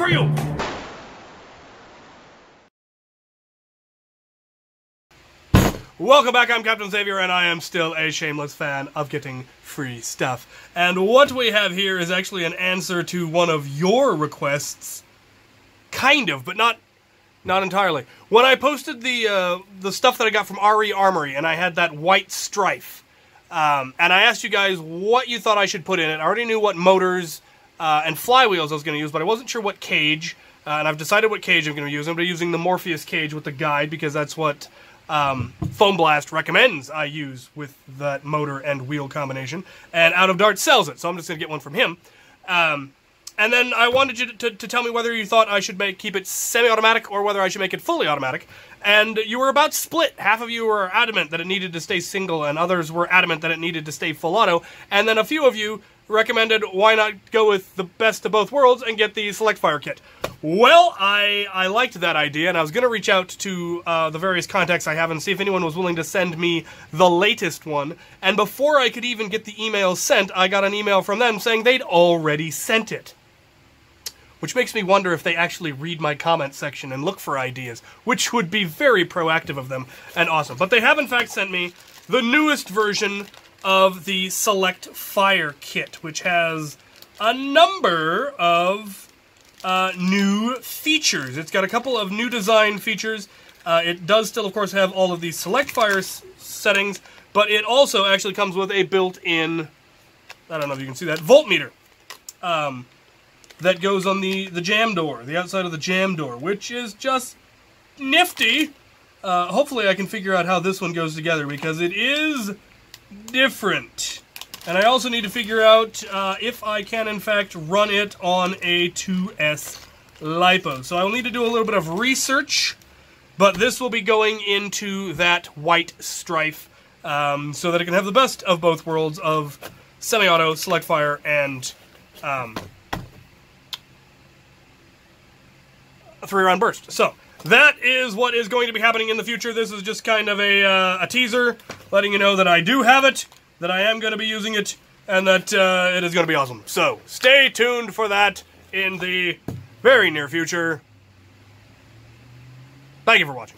for you! Welcome back, I'm Captain Xavier, and I am still a shameless fan of getting free stuff. And what we have here is actually an answer to one of your requests. Kind of, but not entirely. When I posted the stuff that I got from RE Armory, and I had that white Stryfe, and I asked you guys what you thought I should put in it. I already knew what motors and flywheels I was going to use, but I wasn't sure what cage, and I've decided what cage I'm going to use. I'm going to be using the Morpheus cage with the guide, because that's what... Foam Blast recommends I use with that motor and wheel combination, and Out of Dart sells it, so I'm just going to get one from him. And then I wanted you to tell me whether you thought I should keep it semi-automatic or whether I should make it fully automatic, and you were about split. Half of you were adamant that it needed to stay single, and others were adamant that it needed to stay full auto, and then a few of you recommended why not go with the best of both worlds and get the Select Fire Kit. Well, I liked that idea, and I was going to reach out to the various contacts I have and see if anyone was willing to send me the latest one, and before I could even get the email sent, I got an email from them saying they'd already sent it. Which makes me wonder if they actually read my comment section and look for ideas, which would be very proactive of them and awesome. But they have in fact sent me the newest version of the Select Fire Kit, which has a number of new features. It's got a couple of new design features. It does still, of course, have all of these Select Fire settings, but it also actually comes with a built-in, I don't know if you can see that, voltmeter that goes on the jam door, the outside of the jam door, which is just nifty. Hopefully I can figure out how this one goes together, because it is... different. And I also need to figure out if I can in fact run it on a 2S LiPo. So I will need to do a little bit of research, but this will be going into that white Stryfe so that it can have the best of both worlds of semi-auto, Select Fire, and a 3-round burst. So that is what is going to be happening in the future. This is just kind of a teaser, letting you know that I do have it, that I am going to be using it, and that it is going to be awesome. So stay tuned for that in the very near future. Thank you for watching.